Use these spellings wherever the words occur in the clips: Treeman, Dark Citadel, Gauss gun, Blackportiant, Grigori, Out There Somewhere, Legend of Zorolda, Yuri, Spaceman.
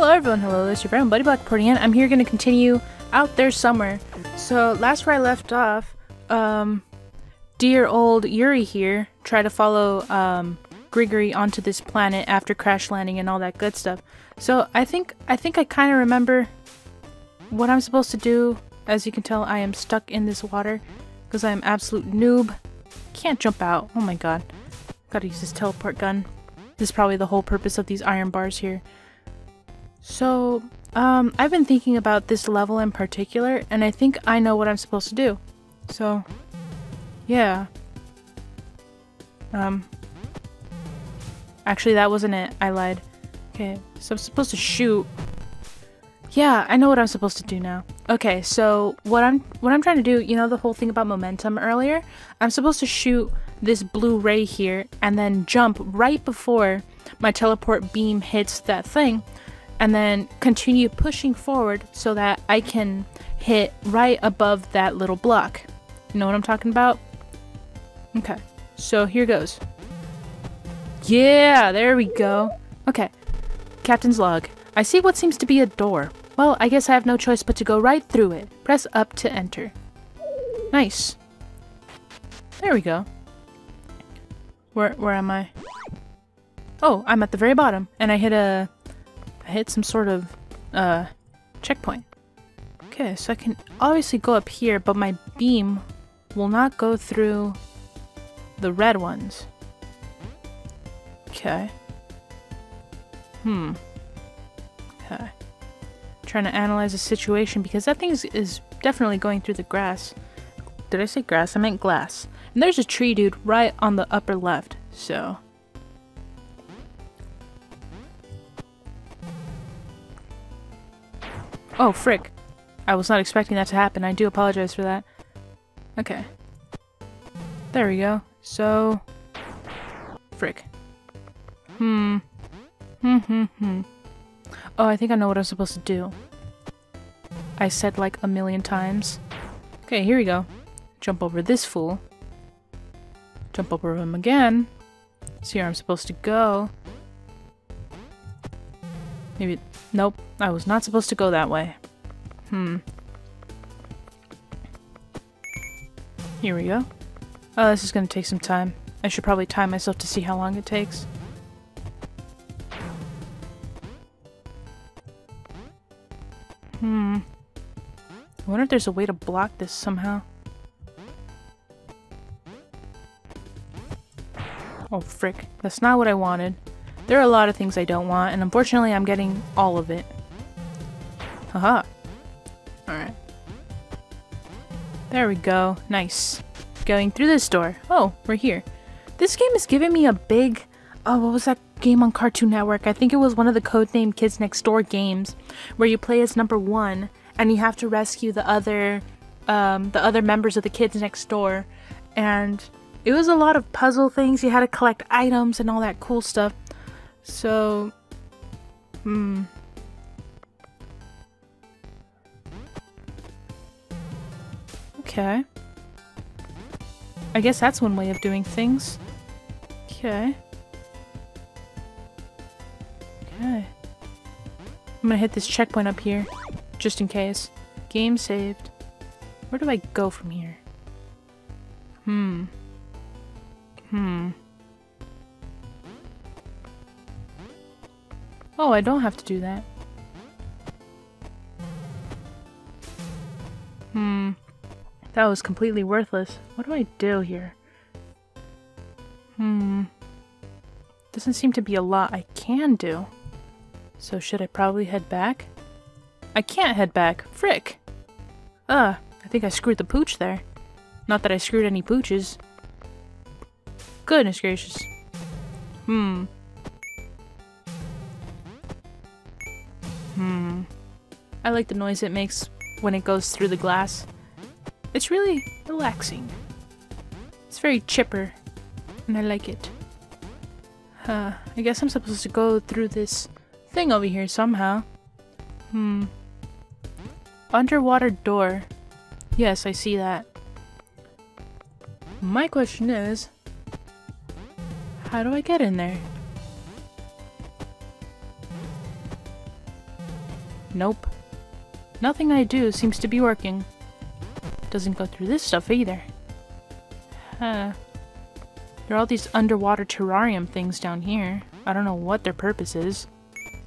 Hello everyone, hello, this is your friend Buddy Blackportiant. I'm here gonna continue Out There Somewhere. So last where I left off, dear old Yuri here tried to follow Grigori onto this planet after crash landing and all that good stuff. So I think I kinda remember what I'm supposed to do. As you can tell, I am stuck in this water because I'm absolute noob. Can't jump out. Oh my god. Gotta use this teleport gun. This is probably the whole purpose of these iron bars here. So, I've been thinking about this level in particular, and I think I know what I'm supposed to do. So, yeah. Actually, that wasn't it. I lied. Okay, so I'm supposed to shoot. Yeah, I know what I'm supposed to do now. Okay, so what I'm trying to do, you know the whole thing about momentum earlier? I'm supposed to shoot this blue ray here and then jump right before my teleport beam hits that thing, and then continue pushing forward so that I can hit right above that little block. You know what I'm talking about? Okay, so here goes. Yeah, there we go. Okay, Captain's Log. I see what seems to be a door. Well, I guess I have no choice but to go right through it. Press up to enter. Nice. There we go. Where am I? Oh, I'm at the very bottom, and I hit a... I hit some sort of checkpoint. Okay, so I can obviously go up here, but my beam will not go through the red ones. Okay. Okay. Trying to analyze the situation because that thing is definitely going through the grass. Did I say grass? I meant glass. And there's a tree dude right on the upper left, so... Oh, frick. I was not expecting that to happen. I do apologize for that. Okay. There we go. So... Frick. Oh, I think I know what I'm supposed to do. I said like a million times. Okay, here we go. Jump over this fool. Jump over him again. See where I'm supposed to go. Maybe... Nope, I was not supposed to go that way. Here we go. Oh, this is gonna take some time. I should probably time myself to see how long it takes. I wonder if there's a way to block this somehow. Oh, frick. That's not what I wanted. There are a lot of things I don't want, and unfortunately I'm getting all of it. Haha. Alright. There we go. Nice. Going through this door. Oh, we're here. This game is giving me a big... Oh, what was that game on Cartoon Network? I think it was one of the Codename Kids Next Door games, where you play as number one, and you have to rescue the other members of the Kids Next Door. And it was a lot of puzzle things. You had to collect items and all that cool stuff. So, okay. I guess that's one way of doing things. Okay. Okay. I'm gonna hit this checkpoint up here, just in case. Game saved. Where do I go from here? Oh, I don't have to do that. That was completely worthless. What do I do here? Doesn't seem to be a lot I can do. So should I probably head back? I can't head back. Frick! I think I screwed the pooch there. Not that I screwed any pooches. Goodness gracious. I like the noise it makes when it goes through the glass. It's really relaxing. It's very chipper, and I like it. I guess I'm supposed to go through this thing over here somehow. Underwater door. Yes, I see that. My question is, how do I get in there? Nope. Nothing I do seems to be working. Doesn't go through this stuff either. Huh. There are all these underwater terrarium things down here. I don't know what their purpose is.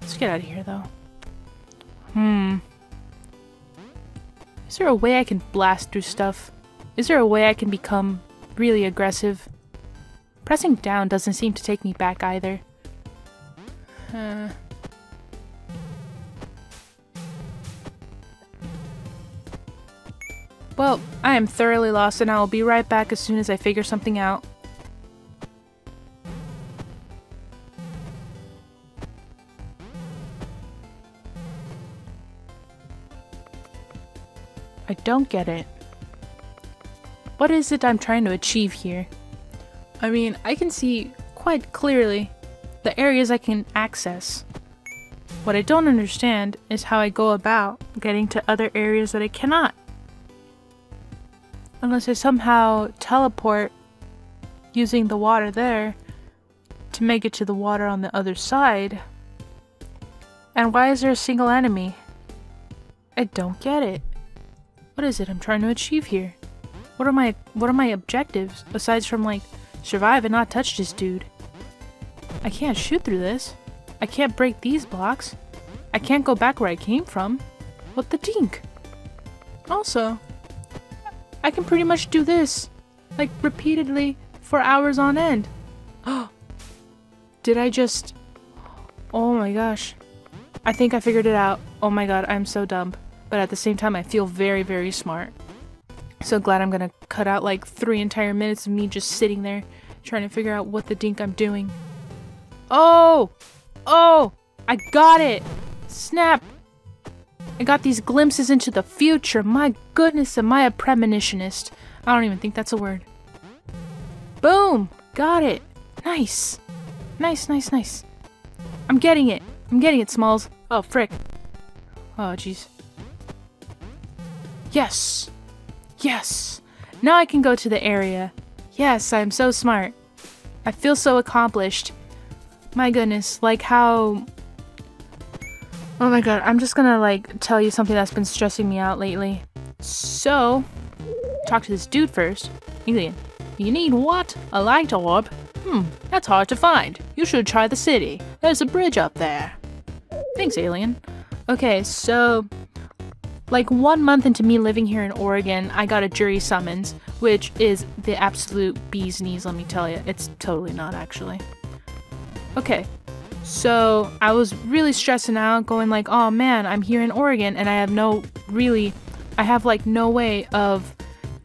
Let's get out of here, though. Is there a way I can blast through stuff? Is there a way I can become really aggressive? Pressing down doesn't seem to take me back either. Well, I am thoroughly lost and I will be right back as soon as I figure something out. I don't get it. What is it I'm trying to achieve here? I mean, I can see quite clearly the areas I can access. What I don't understand is how I go about getting to other areas that I cannot. Unless I somehow teleport using the water there to make it to the water on the other side. And why is there a single enemy? I don't get it. What is it I'm trying to achieve here? What are my objectives aside from like survive and not touch this dude? I can't shoot through this. I can't break these blocks. I can't go back where I came from. What the dink? Also, I can pretty much do this like repeatedly for hours on end. Did I just... Oh my gosh. I think I figured it out. Oh my god, I'm so dumb. But at the same time, I feel very, very smart. So glad I'm gonna cut out like 3 entire minutes of me just sitting there trying to figure out what the dink I'm doing. Oh! Oh! I got it! Snap! I got these glimpses into the future. My goodness, am I a premonitionist? I don't even think that's a word. Boom! Got it! Nice! Nice, nice, nice. I'm getting it. I'm getting it, Smalls. Oh, frick. Oh, jeez. Yes! Yes! Now I can go to the area. Yes, I'm so smart. I feel so accomplished. My goodness, like how... Oh my god, I'm just gonna like tell you something that's been stressing me out lately. So, talk to this dude first. Alien, you need what? A light orb? That's hard to find. You should try the city. There's a bridge up there. Thanks, Alien. Okay, so... Like 1 month into me living here in Oregon, I got a jury summons, which is the absolute bee's knees, let me tell you. It's totally not, actually. Okay, so I was really stressing out, going like, oh man, I'm here in Oregon, and I have no way of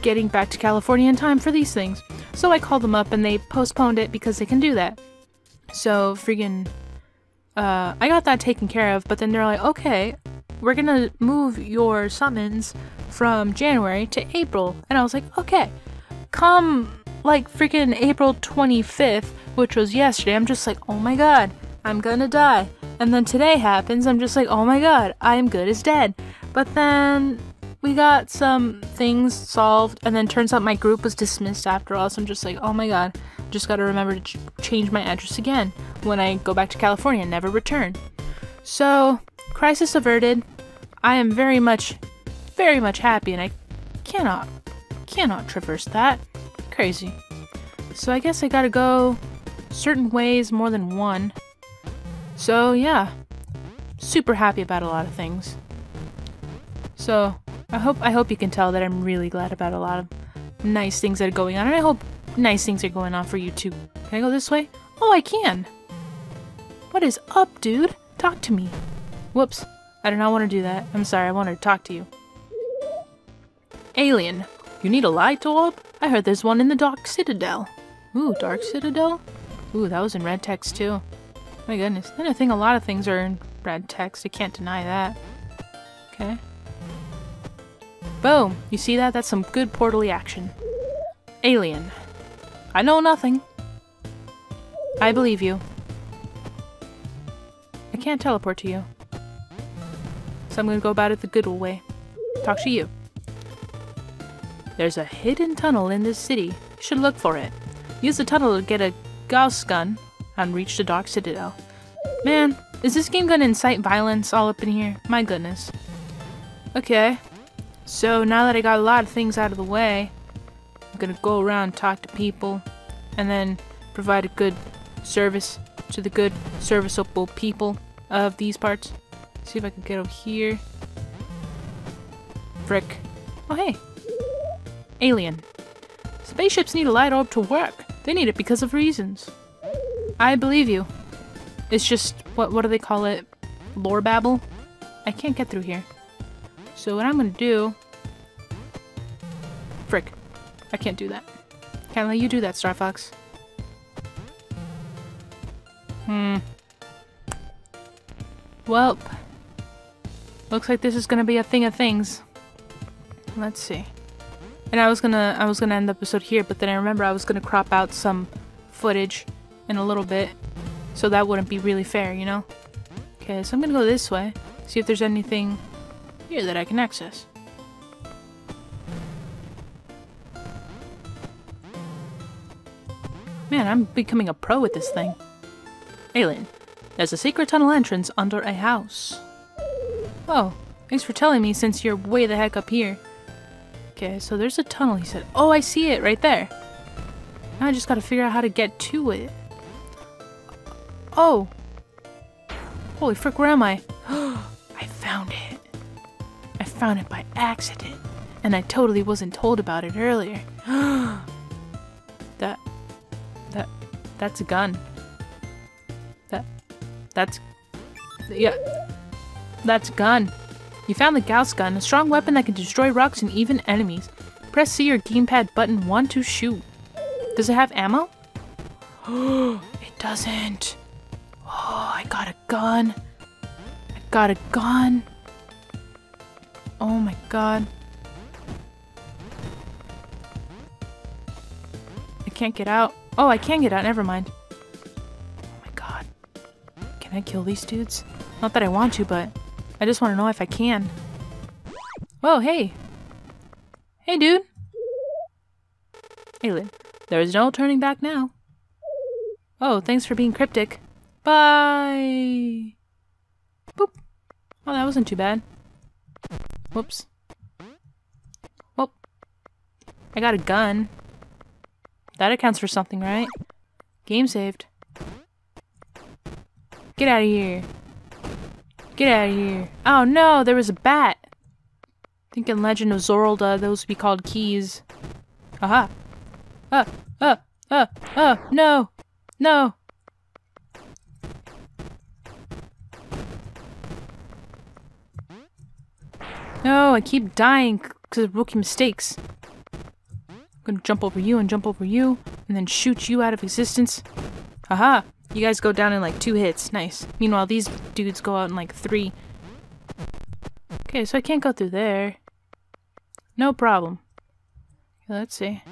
getting back to California in time for these things. So I called them up, and they postponed it because they can do that. So freaking, I got that taken care of, but then they're like, okay, we're gonna move your summons from January to April. And I was like, okay, come like freaking April 25th, which was yesterday. I'm just like, oh my god, I'm gonna die. And then today happens, I'm just like, oh my god, I'm good as dead. But then we got some things solved, and then turns out my group was dismissed after all, so I'm just like, oh my god, just gotta remember to change my address again when I go back to California and never return. So, crisis averted. I am very much happy, and I cannot traverse that. Crazy. So I guess I gotta go certain ways more than one. So yeah, super happy about a lot of things. So I hope you can tell that I'm really glad about a lot of nice things that are going on, and I hope nice things are going on for you too. Can I go this way? Oh, I can. What is up, dude? Talk to me. Whoops. I do not want to do that. I'm sorry, I wanted to talk to you. Alien, you need a light orb? I heard there's one in the Dark Citadel. Ooh, Dark Citadel? Ooh, that was in red text too. My goodness. Then I think a lot of things are in red text. I can't deny that. Okay. Boom. You see that? That's some good portally action. Alien, I know nothing. I believe you. I can't teleport to you. So I'm gonna go about it the good old way. Talk to you. There's a hidden tunnel in this city. You should look for it. Use the tunnel to get a Gauss gun and reach the Dark Citadel. Man, Is this game gonna incite violence all up in here? My goodness. Okay. So now that I got a lot of things out of the way, I'm gonna go around, talk to people, and then provide a good service to the good serviceable people of these parts. See if I can get over here. Frick. Oh hey! Alien. Spaceships need a light orb to work. They need it because of reasons. I believe you. It's just, what do they call it? Lore babble? I can't get through here. So what I'm gonna do... Frick. I can't do that. Can't let you do that, Star Fox. Welp. Looks like this is gonna be a thing of things. Let's see. And I was gonna end the episode here, but then I remember I was gonna crop out some footage in a little bit, so that wouldn't be really fair, you know? Okay, so I'm gonna go this way, see if there's anything here that I can access. Man, I'm becoming a pro with this thing. Alien, there's a secret tunnel entrance under a house. Oh, thanks for telling me since you're way the heck up here. Okay, so there's a tunnel, he said. Oh, I see it right there. Now I just gotta figure out how to get to it. Oh. Holy frick, where am I? I found it. I found it by accident. And I totally wasn't told about it earlier. That's a gun. That's a gun. You found the Gauss gun, a strong weapon that can destroy rocks and even enemies. Press C or gamepad button 1 to shoot. Does it have ammo? It doesn't. Oh, I got a gun. I got a gun. Oh my god. I can't get out. Oh, I can get out. Never mind. Oh my god. Can I kill these dudes? Not that I want to, but... I just want to know if I can. Whoa, hey! Hey, dude! Alien, there is no turning back now. Oh, thanks for being cryptic. Bye! Boop! Oh, that wasn't too bad. Whoops. Whoop. I got a gun. That accounts for something, right? Game saved. Get out of here! Get out of here. Oh no, there was a bat. I think in Legend of Zorolda, those would be called keys. Aha. No. No. No, I keep dying because of rookie mistakes. I'm gonna jump over you and jump over you and then shoot you out of existence. Aha. You guys go down in like 2 hits. Nice. Meanwhile, these dudes go out in like 3. Okay, so I can't go through there. No problem. Let's see.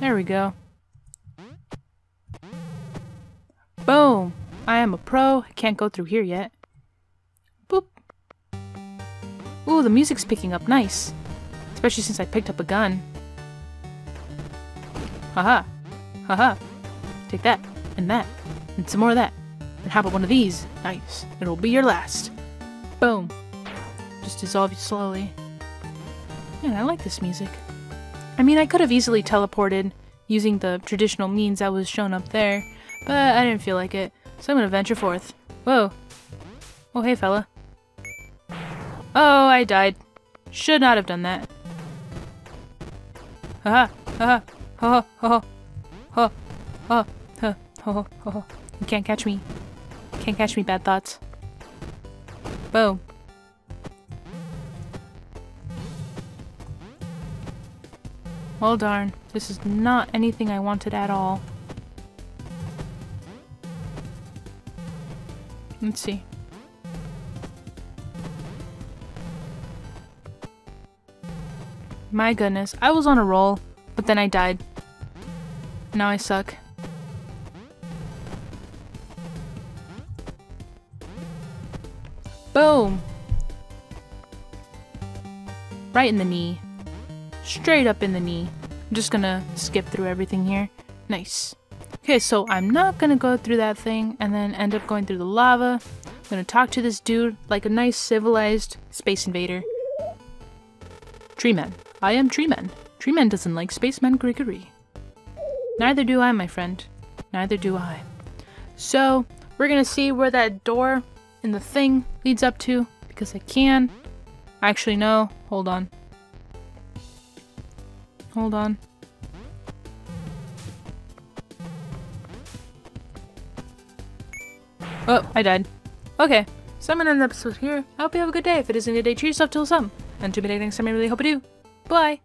There we go. Boom! I am a pro. I can't go through here yet. Boop. Ooh, the music's picking up. Nice. Especially since I picked up a gun. Haha. Haha. Take that. And that. And some more of that. And how about one of these? Nice. It'll be your last. Boom. Just dissolve you slowly. Man, I like this music. I mean, I could have easily teleported using the traditional means that was shown up there, but I didn't feel like it, so I'm gonna venture forth. Whoa. Oh, hey, fella. Oh, I died. Should not have done that. Haha. Haha. Ha ha ha ha ha ha ha. You can't catch me. Can't catch me, bad thoughts. Boom. Well darn. This is not anything I wanted at all. Let's see. My goodness. I was on a roll, but then I died. Now I suck. Boom! Right in the knee. Straight up in the knee. I'm just gonna skip through everything here. Nice. Okay, Okay, so I'm not gonna go through that thing and then end up going through the lava. I'm gonna talk to this dude like a nice civilized space invader. Treeman. I am Treeman. Treeman doesn't like Spaceman Grigori. Neither do I, my friend. Neither do I. So, we're gonna see where that door in the thing leads up to, because I can. Actually, no. Hold on. Hold on. Oh, I died. Okay, so I'm gonna end the episode here. I hope you have a good day. If it isn't a good day, treat yourself to some. Until we meet again next time, I really hope you do. Bye!